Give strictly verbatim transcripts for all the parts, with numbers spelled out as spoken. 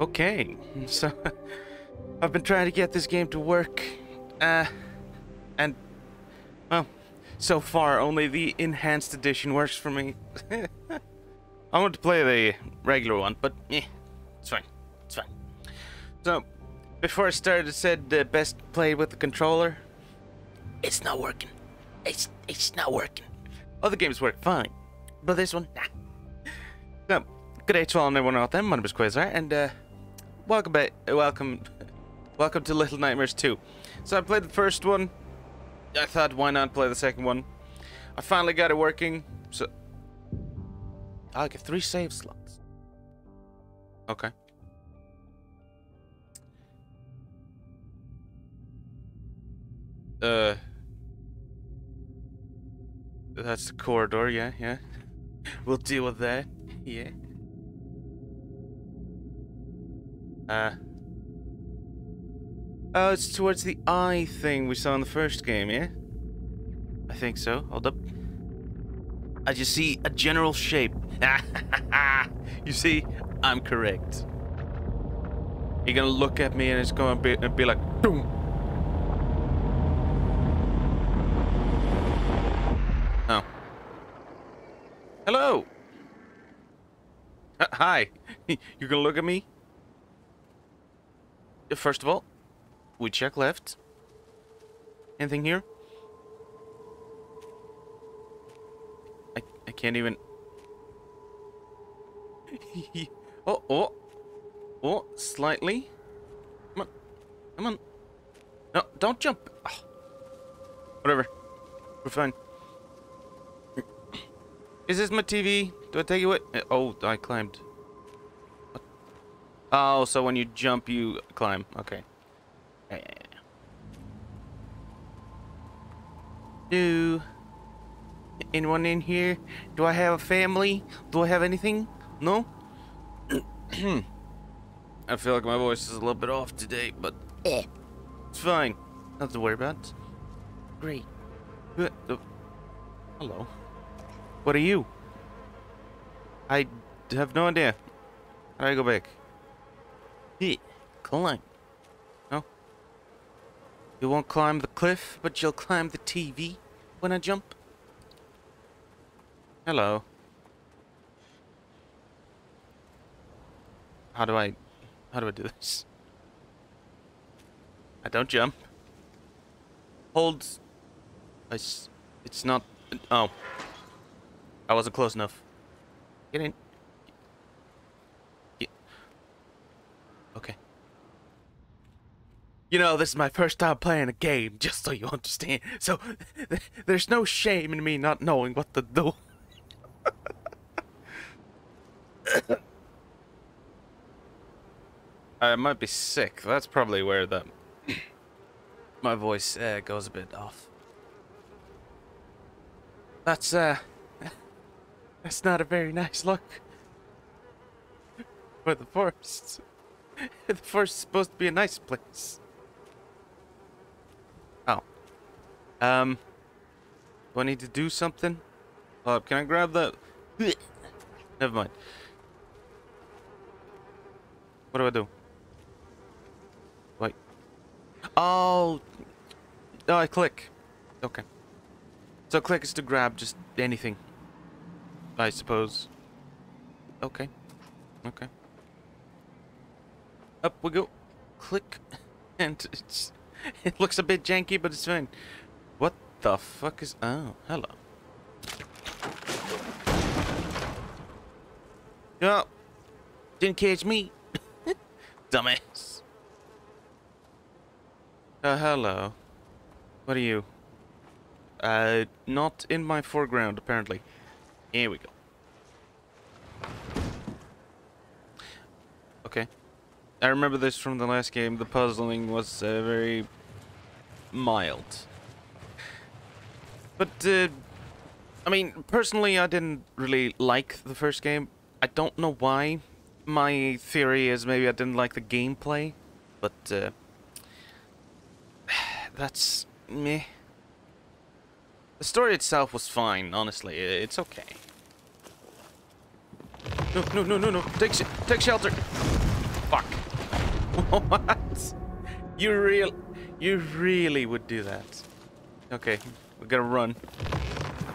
Okay, so I've been trying to get this game to work, uh, and, well, so far only the enhanced edition works for me. I want to play the regular one, but eh, it's fine, it's fine. So, before I started, it said uh, best play with the controller. It's not working. It's, it's not working. Other games work fine, but this one, nah. So, good day to all and everyone out there. My name is Quazzar, and, uh, Welcome back, welcome, welcome to Little Nightmares two. So I played the first one. I thought, why not play the second one? I finally got it working. So I'll get three save slots. Okay. Uh, that's the corridor. Yeah, yeah. We'll deal with that. Yeah. Uh, oh, it's towards the eye thing we saw in the first game, yeah? I think so. Hold up. I just see a general shape. You see? I'm correct. You're gonna look at me and it's gonna be, be like, boom! Oh. Hello! Uh, hi. You're gonna look at me? First of all, we check left. Anything here? I, I can't even... oh, oh. Oh, slightly. Come on. Come on. No, don't jump. Oh. Whatever. We're fine. Is this my T V? Do I take it away? Oh, I climbed. Oh, so when you jump, you climb. Okay. Yeah, yeah, yeah. Do anyone in here? Do I have a family? Do I have anything? No? I feel like my voice is a little bit off today, but eh. It's fine. Nothing to worry about. Great. Hello. What are you? I have no idea. How do I go back? Yeah, climb. No. You won't climb the cliff, but you'll climb the T V when I jump. Hello. How do I... How do I do this? I don't jump. Hold... It's, it's not... Oh. I wasn't close enough. Get in. Okay. You know, this is my first time playing a game, just so you understand. So, th there's no shame in me not knowing what to do. I might be sick. That's probably where the my voice uh, goes a bit off. That's uh, that's not a very nice look for the forest. The forest is supposed to be a nice place. Oh. Um. Do I need to do something? Uh, can I grab the... Never mind. What do I do? Wait. Oh. Oh, I click. Okay. So click is to grab just anything, I suppose. Okay. Okay. Up we go. Click. And it's, it looks a bit janky, but it's fine. What the fuck is... Oh, hello. No. Oh, didn't catch me. Dumbass. Uh, hello. What are you? Uh, not in my foreground, apparently. Here we go. Okay. I remember this from the last game. The puzzling was uh, very mild. But, uh, I mean, personally, I didn't really like the first game. I don't know why. My theory is maybe I didn't like the gameplay. But, uh, that's meh. The story itself was fine, honestly. It's okay. No, no, no, no, no. Take, sh take shelter. Fuck. What? You real? You really would do that? Okay, we gotta run.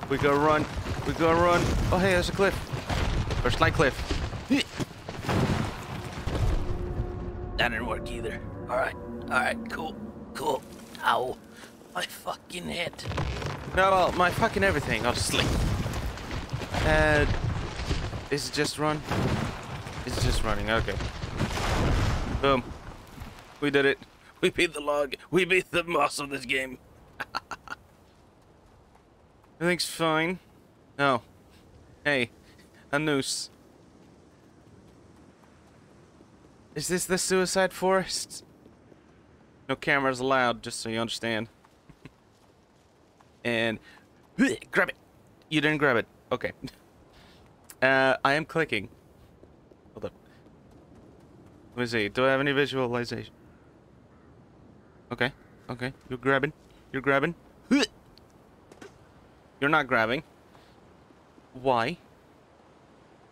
We gotta run. We gotta run. Oh hey, there's a cliff. Or slight cliff. That didn't work either. All right. All right. Cool. Cool. Ow! My fucking head. No, well, my fucking everything. I'll sleep. Uh, is it just run? It's just running. Okay. Boom. We did it. We beat the log. We beat the boss of this game. Everything's fine. Oh. Hey. A noose. Is this the suicide forest? No cameras allowed, just so you understand. And... grab it! You didn't grab it. Okay. Uh, I am clicking. Hold up. Let me see. Do I have any visualization? Okay. Okay. You're grabbing. You're grabbing. You're not grabbing. Why?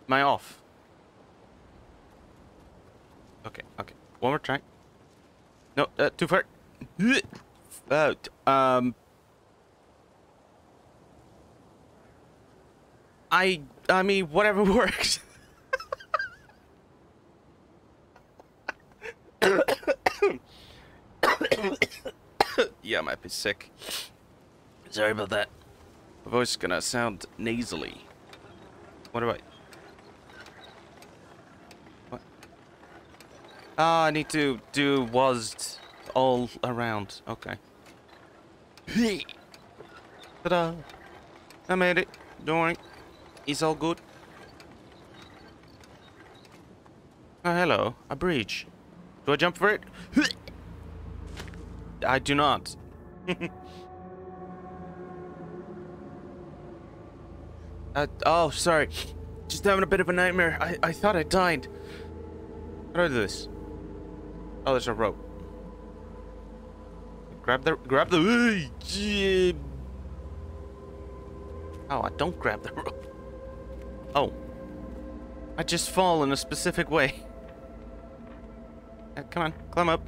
Am I off? Okay. Okay. One more try. No. Uh, too far. Uh, um. I. I mean, whatever works. Yeah, I might be sick. Sorry about that. My voice is gonna sound nasally. What do I... What? Ah, oh, I need to do W A S D all around. Okay. Ta-da! I made it. Don't worry. It's all good. Oh, hello. A bridge. Do I jump for it? I do not. uh, oh, sorry. Just having a bit of a nightmare. I, I thought I died. How do I do this? Oh, there's a rope. Grab the... Grab the... Oh, I don't grab the rope. Oh. I just fall in a specific way. Uh, come on. Climb up.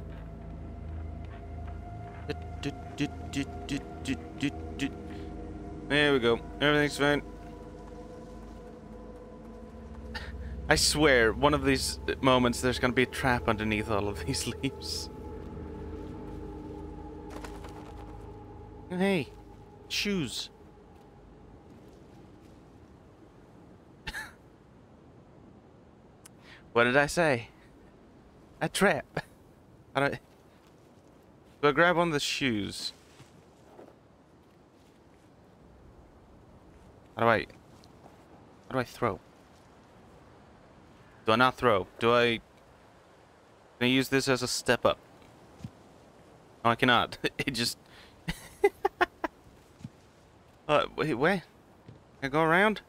There we go. Everything's fine. I swear, one of these moments, there's gonna be a trap underneath all of these leaves. Hey, shoes. What did I say? A trap. I don't... So I grab on the shoes. How do I... How do I throw? Do I not throw? Do I... Can I use this as a step up? No, I cannot. It just... uh, wait, where? Can I go around?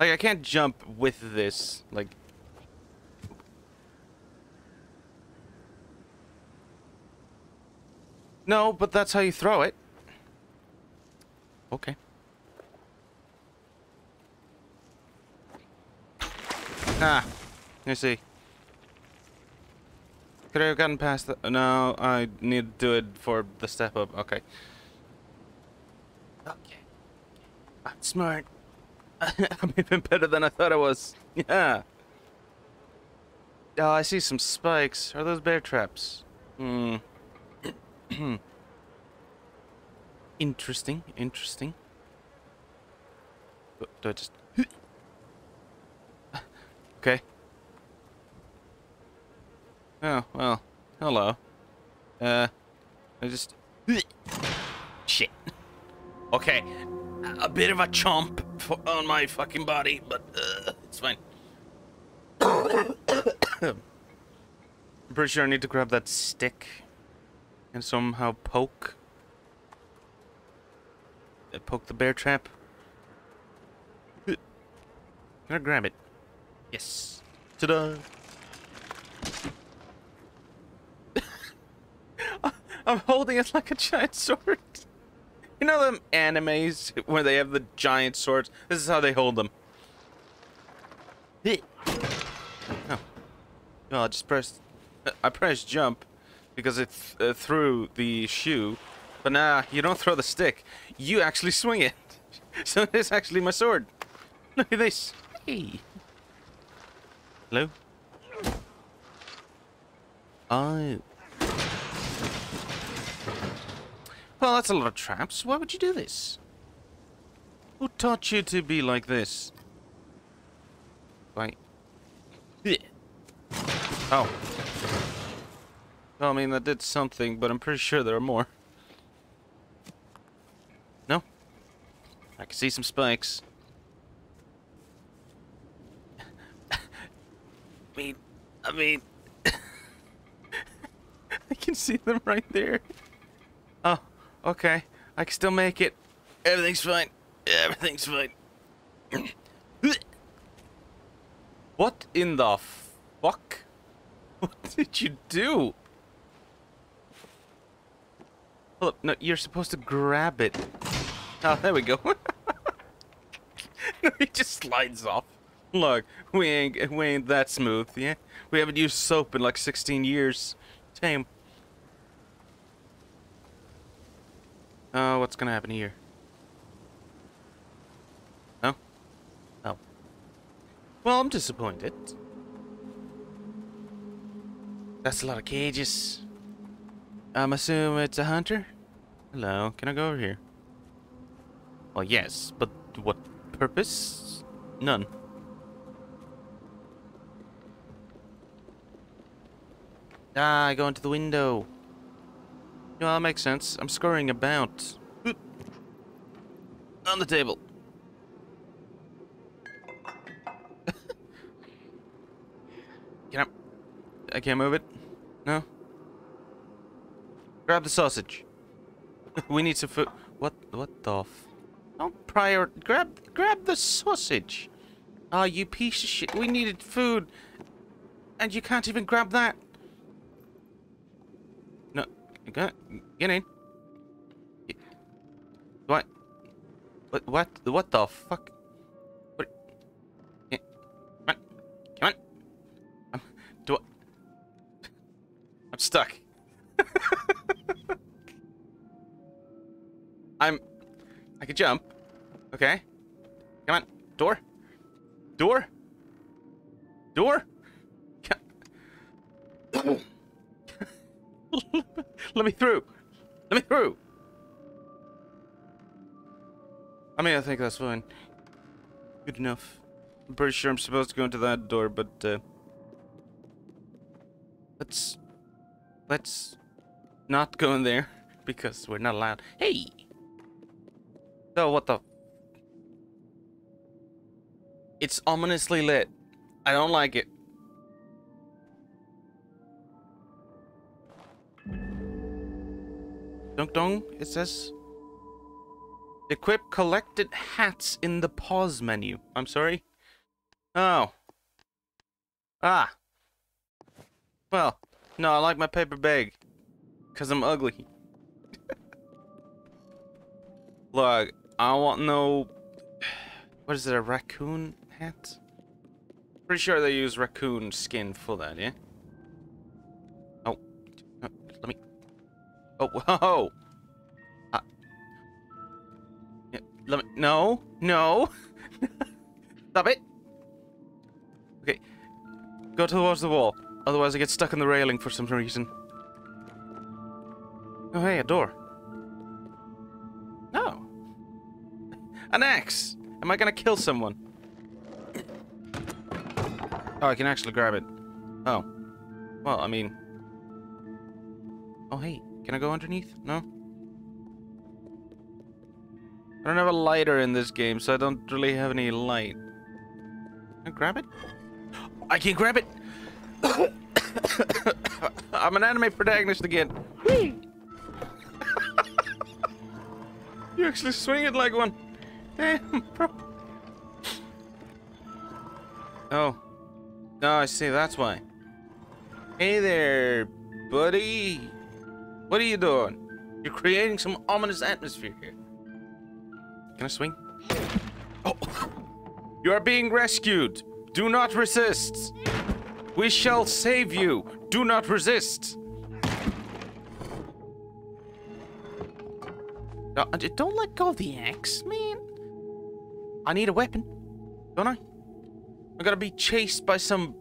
Like, I can't jump with this. Like... No, but that's how you throw it. Okay. Ah, I see. Could I have gotten past the... No, I need to do it for the step up. Okay. Okay. I'm smart. I'm even better than I thought I was. Yeah. Oh, I see some spikes. Are those bear traps? Hmm. Interesting, interesting. Do I just... Okay. Oh, well. Hello. Uh, I just... Shit. Okay. A bit of a chomp for, on my fucking body, but uh, it's fine. I'm pretty sure I need to grab that stick. And somehow poke. Uh, poke the bear trap. Can I grab it? Yes. Ta-da! I'm holding it like a giant sword. You know them animes where they have the giant swords? This is how they hold them. No, I just pressed... I pressed jump because it th uh, threw the shoe. But nah, you don't throw the stick. You actually swing it. So it's actually my sword. Look at this. Hey. Hello? Oh. Well, that's a lot of traps. Why would you do this? Who taught you to be like this? Like... Oh. Well, I mean, that did something, but I'm pretty sure there are more. No? I can see some spikes. I mean... I mean... I can see them right there. Oh, okay. I can still make it. Everything's fine. Everything's fine. What in the fuck? What did you do? Hold up, no, you're supposed to grab it. Oh, there we go. No, he just slides off. Look, we ain't, we ain't that smooth, yeah? We haven't used soap in like sixteen years. Damn. Oh, uh, what's gonna happen here? No? Oh. Well, I'm disappointed. That's a lot of cages. I'm assuming it's a hunter? Hello, can I go over here? Well, yes, but what purpose? None. Ah, I go into the window. No, that makes sense. I'm scurrying about. On the table. Can I... I can't move it. No. Grab the sausage. We need some food. What? What the? F Don't prior. Grab. Grab the sausage. Ah, oh, you piece of shit. We needed food, and you can't even grab that. No. Get in. What? What? What? What the fuck? What? Come on. Come on. Um, do I? I'm stuck. I'm... I can jump. Okay. Come on. Door. Door. Door. Let me through. Let me through. I mean, I think that's fine. Good enough. I'm pretty sure I'm supposed to go into that door, but... Uh, let's... Let's not go in there, because we're not allowed. Hey! So, what the... It's ominously lit. I don't like it. Dong dong, it says... Equip collected hats in the pause menu. I'm sorry? Oh. Ah. Well... No, I like my paper bag. Because I'm ugly. Look, I want no... What is it, a raccoon hat? Pretty sure they use raccoon skin for that, yeah? Oh. Oh let me... Oh, whoa! Uh, yeah, let me... No! No! Stop it! Okay. Go towards the wall. Otherwise, I get stuck in the railing for some reason. Oh, hey, a door. No. An axe. Am I gonna kill someone? Oh, I can actually grab it. Oh. Well, I mean... Oh, hey. Can I go underneath? No? I don't have a lighter in this game, so I don't really have any light. Can I grab it? I can't grab it! I'm an anime protagonist again. You actually swing it like one. Damn, bro. Oh. No, I see. That's why. Hey there, buddy. What are you doing? You're creating some ominous atmosphere here. Can I swing? Oh. You are being rescued. Do not resist. We shall save you. Do not resist. No, don't let go of the axe, man. I need a weapon, don't I? I'm gonna be chased by some...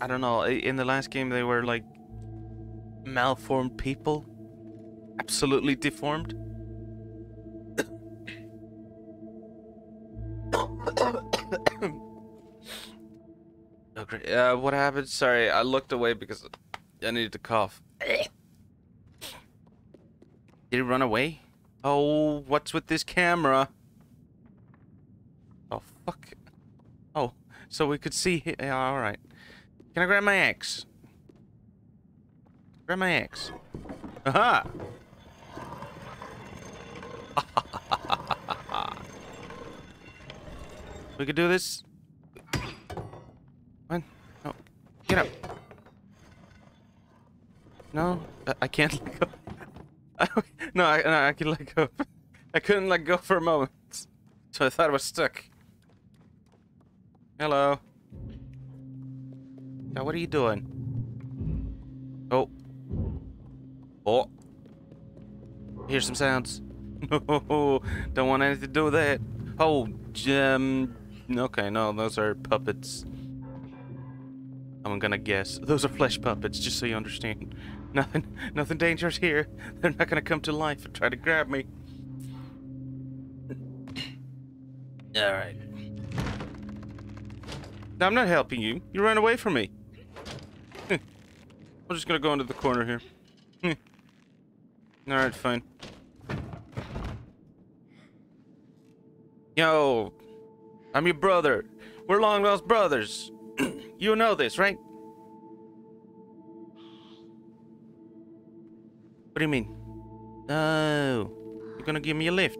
I don't know. In the last game, they were like malformed people. Absolutely deformed. Oh, great. Uh, what happened? Sorry, I looked away because I needed to cough. Did he run away? Oh, what's with this camera? Oh, fuck. Oh, so we could see him. Yeah, alright. Can I grab my axe? Grab my axe. Aha! We could do this. What? No. Get up. No, I can't let go. no, I, no, I can let go. I couldn't let go for a moment. So I thought I was stuck. Hello. Now, what are you doing? Oh. Oh. Hear some sounds. No, don't want anything to do with that. Oh, um... Okay, no, those are puppets. I'm gonna guess. Those are flesh puppets, just so you understand. Nothing, nothing dangerous here. They're not gonna come to life and try to grab me. Alright. I'm not helping you. You ran away from me. I'm just gonna go into the corner here. Alright, fine. Yo, I'm your brother. We're long lost brothers. You know this, right? What do you mean? No, you're gonna give me a lift.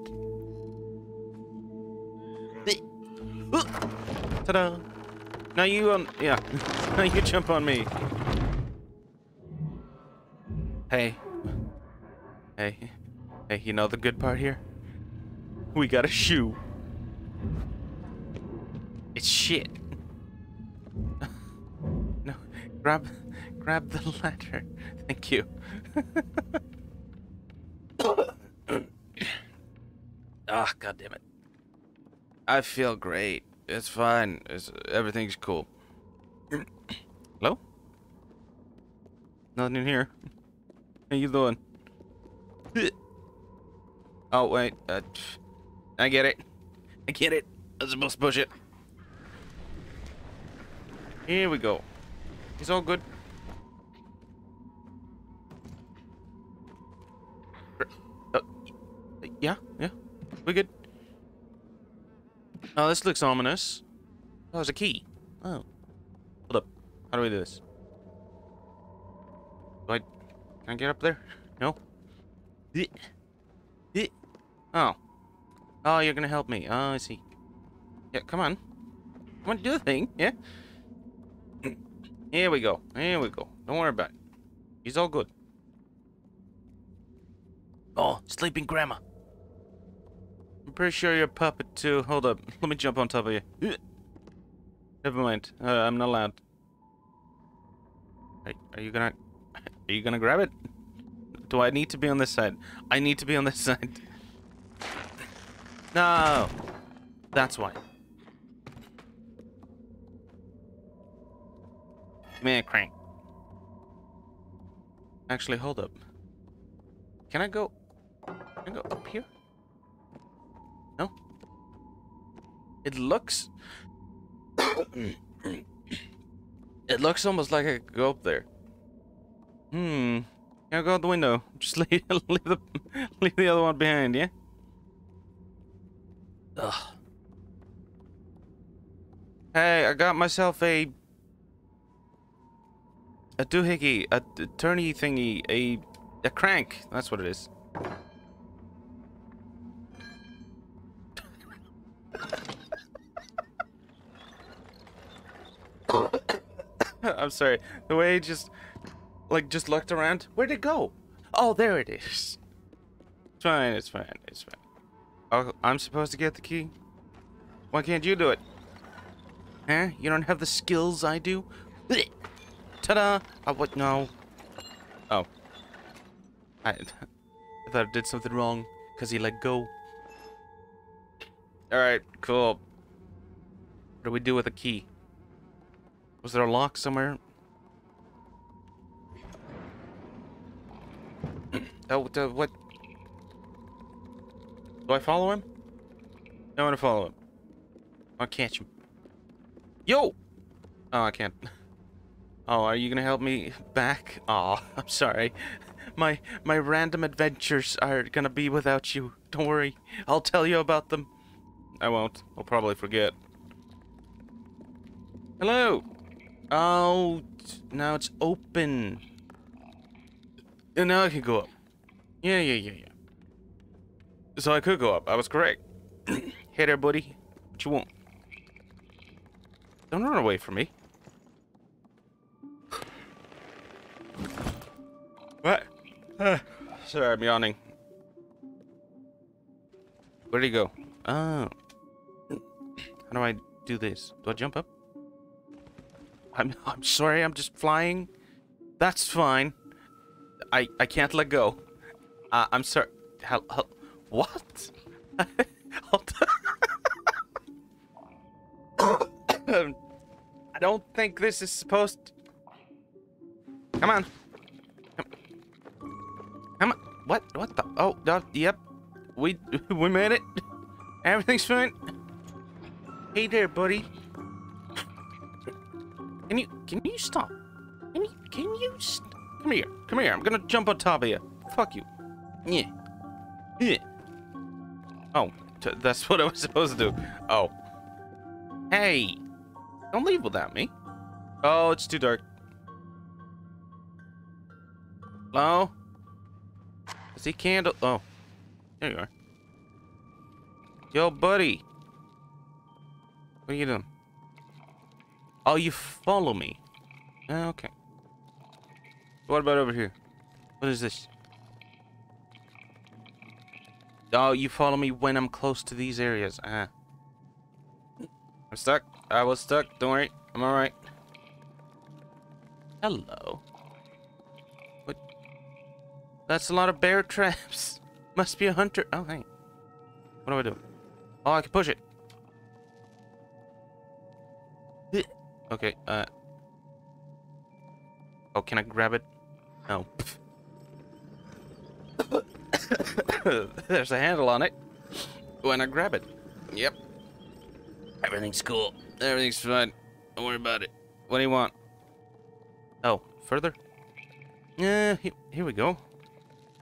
Ta-da! Now you on, yeah. Now you jump on me. Hey, hey, hey! You know the good part here? We got a shoe. It's shit. No, grab, grab the ladder. Thank you. Ah, god damn it! I feel great. It's fine. It's, everything's cool. Hello? Nothing in here. How you doing? Oh wait. Uh, I get it. I get it. I was supposed to push it. Here we go. It's all good. Uh, yeah, yeah. We're good. Oh, this looks ominous. Oh, there's a key. Oh. Hold up. How do we do this? Do I... Can I get up there? No. Oh. Oh, you're gonna help me. Oh, I see. Yeah, come on. Come on, do the thing. Yeah. Here we go. Here we go. Don't worry about it. He's all good. Oh, sleeping grandma. I'm pretty sure you're a puppet too. Hold up. Let me jump on top of you. Never mind. Uh, I'm not allowed. Hey, are you gonna... Are you gonna grab it? Do I need to be on this side? I need to be on this side. No! That's why. Man, crank. Actually, hold up. Can I go? Can I go up here? No. It looks. It looks almost like I could go up there. Hmm. Can I go out the window? Just leave, leave the leave the other one behind, yeah. Ugh. Hey, I got myself a. A doohickey, a turny thingy, a a crank. That's what it is. I'm sorry. The way he just, like, just looked around. Where'd it go? Oh, there it is. It's fine. It's fine. It's fine. Oh, I'm supposed to get the key. Why can't you do it? Eh? You don't have the skills I do? Ta-da! Oh, what? No. Oh. I, I thought I did something wrong because he let go. Alright, cool. What do we do with the key? Was there a lock somewhere? Oh, the, what? Do I follow him? I want to follow him. I'll catch him. Yo! Oh, I can't. Oh, are you gonna help me back? Aw, oh, I'm sorry. My my random adventures are gonna be without you. Don't worry. I'll tell you about them. I won't. I'll probably forget. Hello! Oh, now it's open. And now I can go up. Yeah, yeah, yeah, yeah. So I could go up. I was correct. Hey there, buddy. What you want? Don't run away from me. What? Uh, sorry, I'm yawning. Where'd he go? Oh. How do I do this? Do I jump up? I'm, I'm sorry, I'm just flying. That's fine. I, I can't let go. Uh, I'm sorry. How, how, what? I don't think this is supposed to... Come on. Come on. What? What the? Oh, uh, yep. We we made it. Everything's fine. Hey there, buddy. Can you can you stop? Can you can you st come here? Come here. I'm gonna jump on top of you. Fuck you. Yeah. Yeah. Oh, t that's what I was supposed to do. Oh. Hey. Don't leave without me. Oh, it's too dark. Hello? Is he candle? Oh. There you are. Yo, buddy. What are you doing? Oh, you follow me. Okay. What about over here? What is this? Oh, you follow me when I'm close to these areas. Uh-huh. I'm stuck. I was stuck. Don't worry. I'm alright. Hello. What? That's a lot of bear traps. Must be a hunter. Oh, hey. What do I do? Oh, I can push it. Okay, uh. Oh, can I grab it? No. There's a handle on it. When I grab it. Yep. Everything's cool. Everything's fine. Don't worry about it. What do you want? Oh, further? Yeah, here, here we go.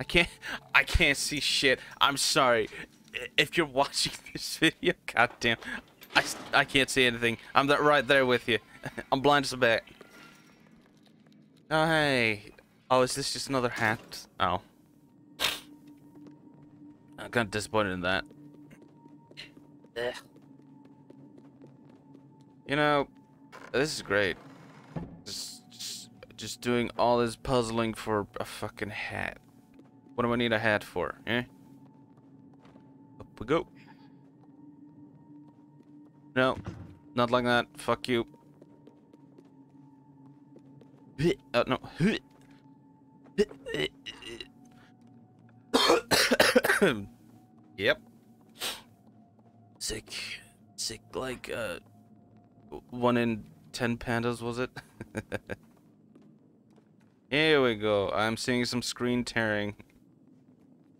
I can't. I can't see shit. I'm sorry. If you're watching this video, goddamn, I I can't see anything. I'm that right there with you. I'm blind as a bat. Oh hey. Oh, is this just another hat? Oh. I'm kind of disappointed in that. Ugh. You know, this is great. Just, just, just doing all this puzzling for a fucking hat. What do I need a hat for, eh? Up we go. No, not like that. Fuck you. Oh, no. Yep. Sick. Sick like, uh... One in ten pandas, was it? Here we go. I'm seeing some screen tearing.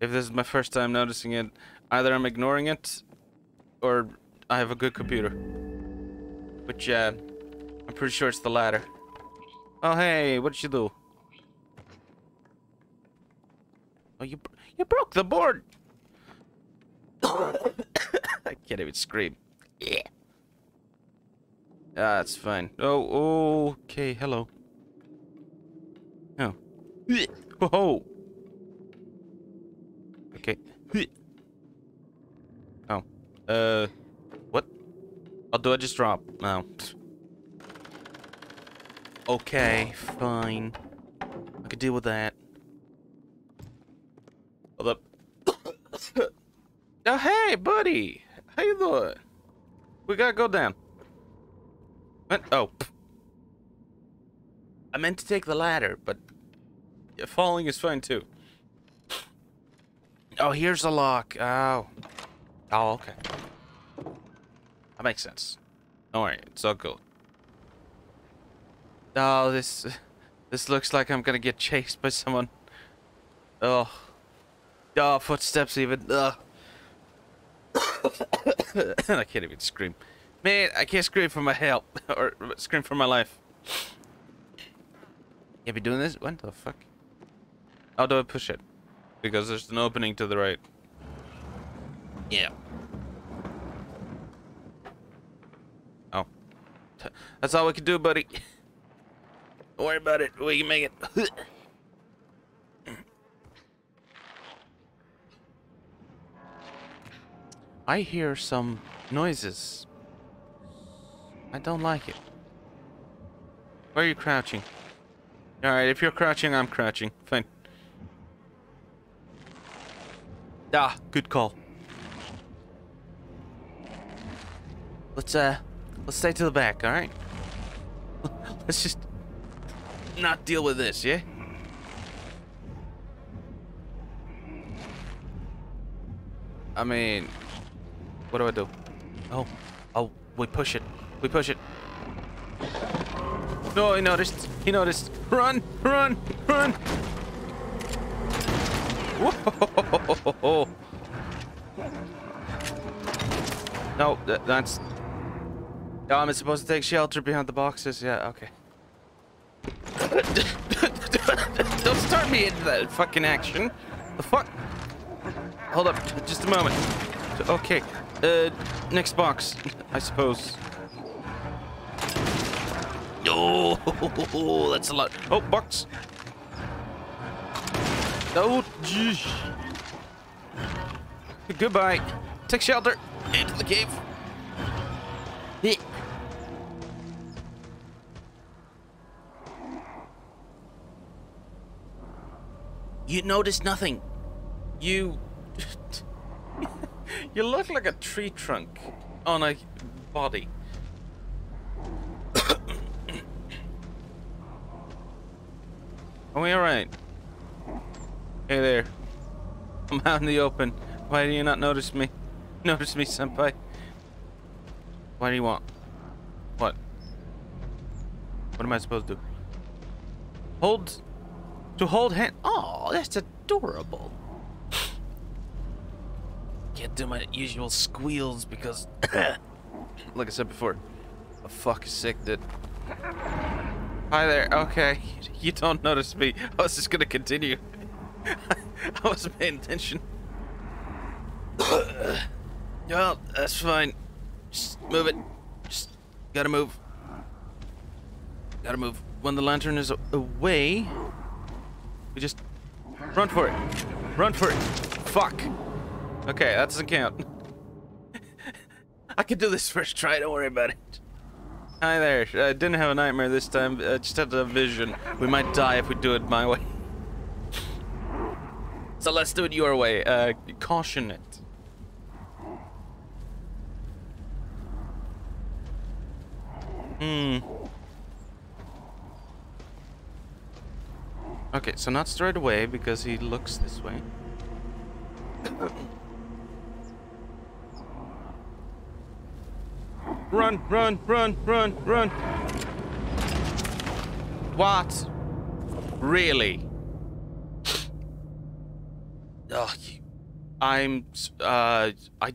If this is my first time noticing it, either I'm ignoring it, or I have a good computer. Which, uh, I'm pretty sure it's the latter. Oh, hey, what did you do? Oh, you, you broke the board! I can't even scream. Yeah. Ah, it's fine. Oh, okay, hello. Oh. Whoa. Okay. Oh. Uh, what? Oh, do I just drop? No. Okay, fine. I could deal with that. Hold up. Oh, hey, buddy. How you doing? We gotta go down. What? Oh. I meant to take the ladder, but yeah, falling is fine too. Oh, here's the lock. Oh. Oh, okay. That makes sense. Don't worry, it's all cool. Oh, this... This looks like I'm gonna get chased by someone. Oh. Oh, footsteps even. Ugh. I can't even scream. Man, I can't scream for my help. Or scream for my life. Can't be doing this? What the fuck? How do I push it? Because there's an opening to the right. Yeah. Oh. That's all we can do, buddy. Don't worry about it. We can make it. I hear some noises. I don't like it. Where are you crouching? Alright, if you're crouching, I'm crouching. Fine. Ah, good call. Let's uh let's stay to the back, alright? Let's just not deal with this, yeah? I mean, what do I do? Oh, oh, we push it. We push it. No, he noticed. He noticed. Run, run, run. Whoa. No, that, that's... No, I'm supposed to take shelter behind the boxes. Yeah, okay. Don't start me into that fucking action. The fuck? Hold up, just a moment. Okay, uh, next box, I suppose. Oh, that's a lot. Oh, box. Oh, geez. Goodbye. Take shelter. Into the cave. You noticed nothing. You... You look like a tree trunk on a body. Are we alright? Hey there. I'm out in the open. Why do you not notice me? Notice me, senpai. What do you want? What? What am I supposed to do? Hold... To hold hand... Oh, that's adorable. Can't do my usual squeals because, like I said before, the fuck is sick, dude. Hi there. Okay, you don't notice me. I was just gonna continue. I wasn't paying attention. Well, that's fine. Just move it. Just gotta move. Gotta move. When the lantern is away, we just run for it. Run for it. Fuck. Okay, that doesn't count. I could do this first try, don't worry about it. Hi there, I didn't have a nightmare this time, I just had a vision. We might die if we do it my way. So let's do it your way, uh, caution it. Hmm. Okay, so not straight away because he looks this way. Run, run, run, run, run. What? Really? Oh, you... I'm... Uh... I...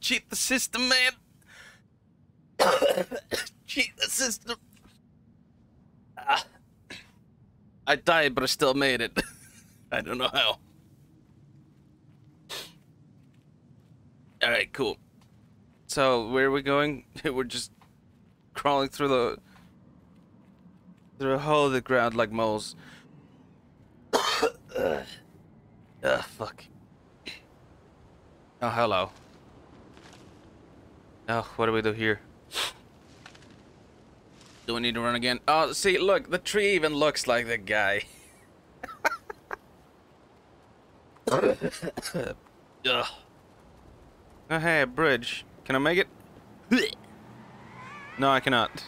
Cheat the system, man. Cheat the system. Ah. I died, but I still made it. I don't know how. Alright, cool. So, where are we going? We're just crawling through the... through a hole in the ground like moles. Ugh, uh, fuck. Oh, hello. Oh, what do we do here? Do we need to run again? Oh, see, look, the tree even looks like the guy. Ugh. Oh, hey, a bridge. Can I make it? No, I cannot.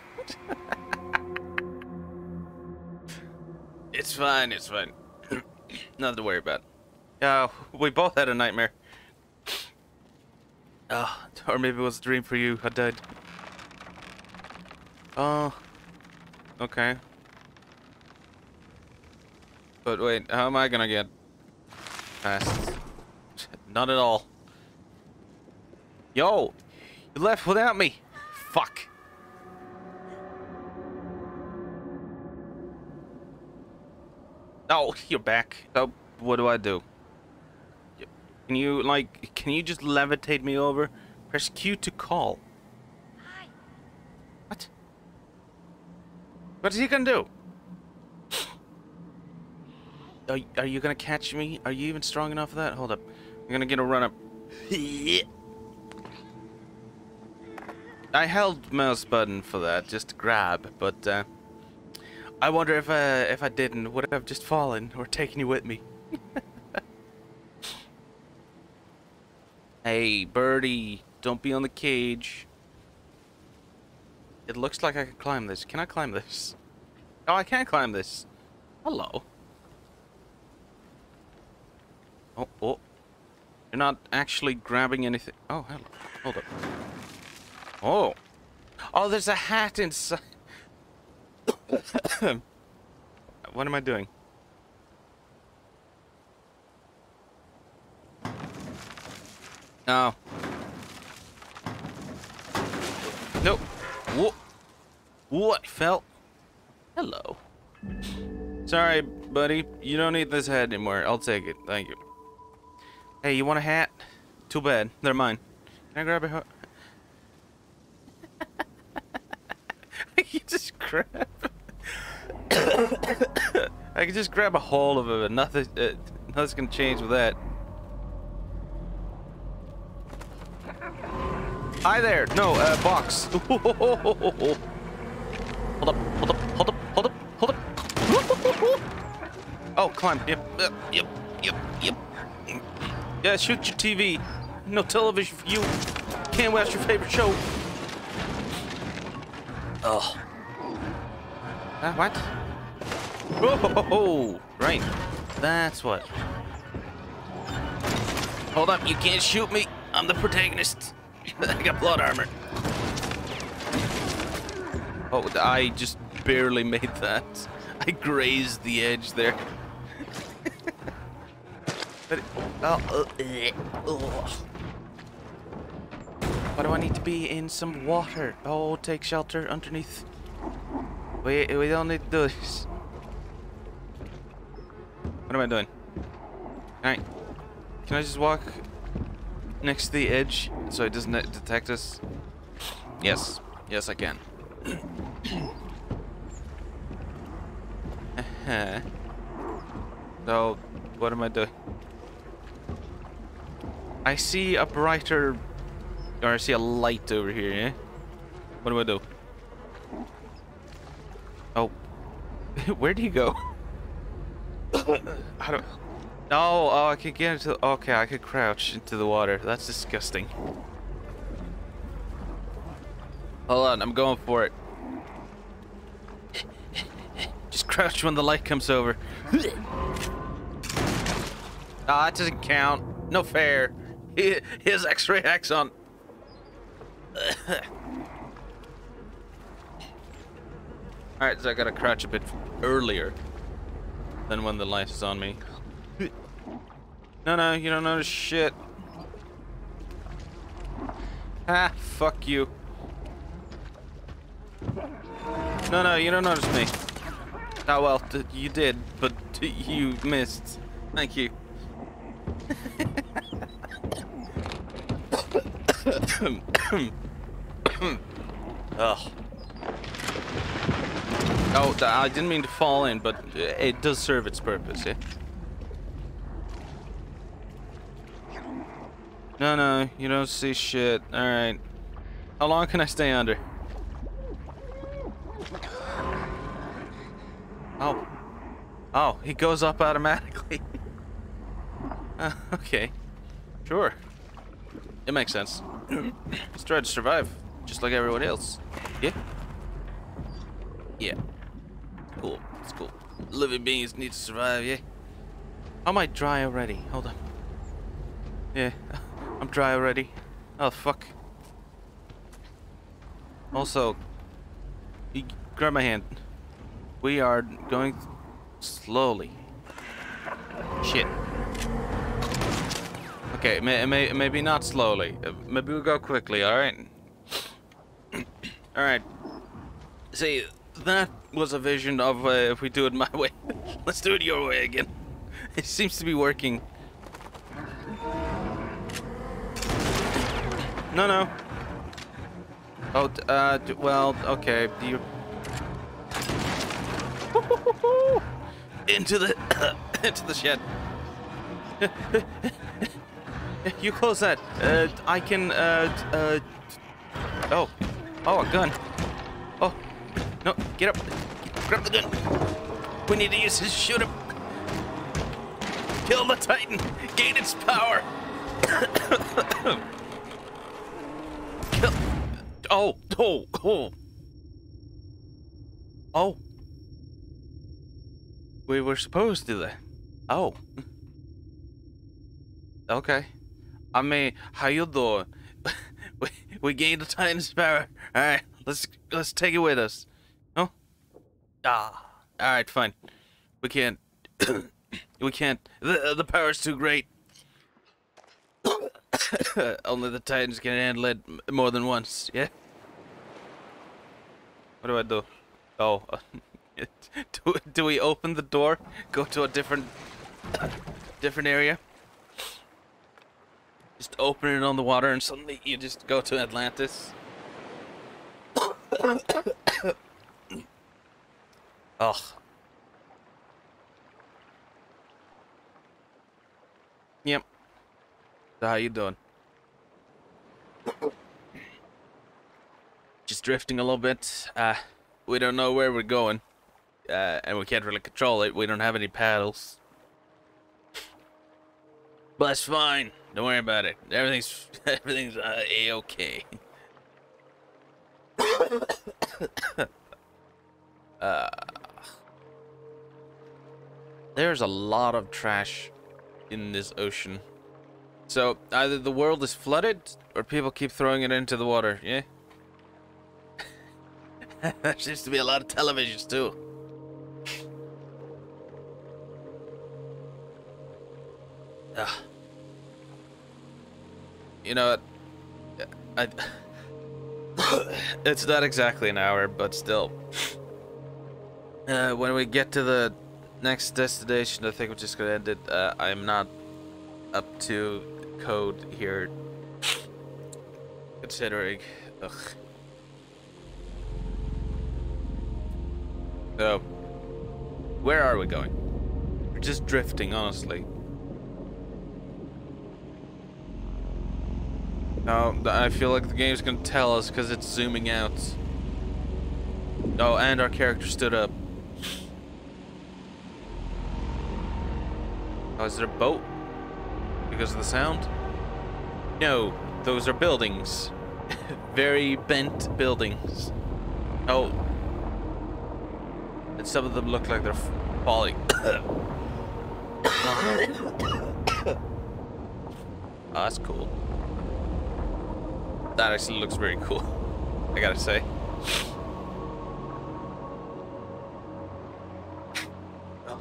It's fine, it's fine. Nothing to worry about. Uh, we both had a nightmare. Oh, or maybe it was a dream for you. I died. Oh. Okay. But wait, how am I gonna get past? Not at all. Yo! You left without me! Fuck! Oh, you're back. So, what do I do? Can you, like, can you just levitate me over? Press Q to call. Hi. What? What is he gonna do? Are, are you gonna catch me? Are you even strong enough for that? Hold up. I'm gonna get a run up. I held mouse button for that, just to grab, but, uh... I wonder if I, if I didn't, would I have just fallen or taken you with me? Hey, birdie, don't be on the cage. It looks like I could climb this. Can I climb this? Oh, I can't climb this. Hello. Oh, oh. You're not actually grabbing anything. Oh, hello. Hold up. Oh. Oh, there's a hat inside. What am I doing? Oh. Nope. What? What fell? Hello. Sorry, buddy. You don't need this hat anymore. I'll take it. Thank you. Hey, you want a hat? Too bad. They're mine. Can I grab a hat? You just grab. I can just grab a hold of it. Nothing, uh, nothing's gonna change with that. Hi there. No, uh, box. Hold up, hold up, hold up, hold up, hold up. Oh, climb. Yep, yep, yep, yep, yep. Yeah, shoot your T V. No television for you. Can't watch your favorite show. Oh. Uh, what? Oh, ho, ho, ho. Right. That's what. Hold up, you can't shoot me. I'm the protagonist. I got blood armor. Oh, I just barely made that. I grazed the edge there. But it, oh, oh, oh. Why do I need to be in some water? Oh, take shelter underneath. We, we don't need to do this. What am I doing? Alright. Can I just walk next to the edge so it doesn't detect us? Yes. Yes, I can. Uh-huh. So, what am I doing? I see a brighter... Or I see a light over here, yeah? What do I do? Oh. Where'd he go? How do I... Oh, oh, I could get into the... Okay, I could crouch into the water. That's disgusting. Hold on, I'm going for it. Just crouch when the light comes over. Ah, oh, that doesn't count. No fair. His X-ray axon. Alright, so I gotta crouch a bit earlier than when the light is on me. No, no, you don't notice shit. Ah, fuck you. No, no, you don't notice me. Oh, well, you did, but you missed. Thank you. Oh. Oh, I didn't mean to fall in, but it does serve its purpose, yeah? No, no, you don't see shit. Alright. How long can I stay under? Oh. Oh, he goes up automatically. uh, okay. Sure. It makes sense. Let's try to survive, just like everyone else. Yeah? Yeah. Cool. It's cool. Living beings need to survive, yeah? I might dry already. Hold on. Yeah. I'm dry already. Oh, fuck. Also, you grab my hand. We are going slowly. Shit. Okay, may, may, maybe not slowly. Maybe we'll go quickly, alright? Alright. See, that was a vision of uh, if we do it my way. Let's do it your way again. It seems to be working. No, no. Oh, uh, well, okay. You... Into the... into the shed. You close that. Uh, I can. Uh, uh, oh, oh, a gun. Oh, no! Get up. Grab the gun. We need to use it. Shoot him. Kill the Titan. Gain its power. Kill. Oh, oh, oh. Oh. We were supposed to do that. Oh. Okay. I mean, how you doing? we, we gained the Titan's power. All right, let's let's take it with us. No? Ah. All right, fine. We can't. we can't. The the power's too great. Only the Titans can handle it more than once. Yeah. What do I do? Oh. do do we open the door? Go to a different different area? Just open it on the water and suddenly you just go to Atlantis. Ugh. Yep. So how you doing? Just drifting a little bit. Uh, we don't know where we're going. Uh, and we can't really control it. We don't have any paddles. But it's fine. Don't worry about it. Everything's everything's uh, a-okay. uh, there's a lot of trash in this ocean. So either the world is flooded or people keep throwing it into the water. Yeah. There seems to be a lot of televisions too. Ugh. You know, I, I, it's not exactly an hour, but still. Uh, when we get to the next destination, I think we're just gonna end it. Uh, I'm not up to code here, considering. Ugh. So, where are we going? We're just drifting, honestly. Oh, I feel like the game's gonna tell us because it's zooming out. Oh, and our character stood up. Oh, is it a boat? Because of the sound? No, those are buildings. Very bent buildings. Oh. And some of them look like they're falling. Oh, that's cool. That actually looks very cool, I gotta say. Oh.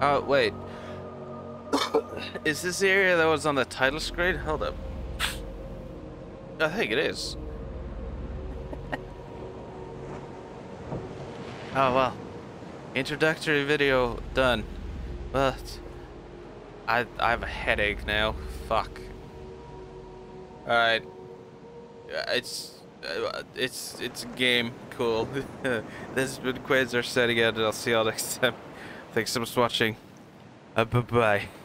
Oh, wait. Is this the area that was on the title screen? Hold up. I think it is. Oh, well. Introductory video done. But... I, I have a headache now. Fuck. Alright. It's... It's... It's a game. Cool. This has been Quazzar setting out, and I'll see y'all next time. Thanks so much for watching. Uh, bye-bye.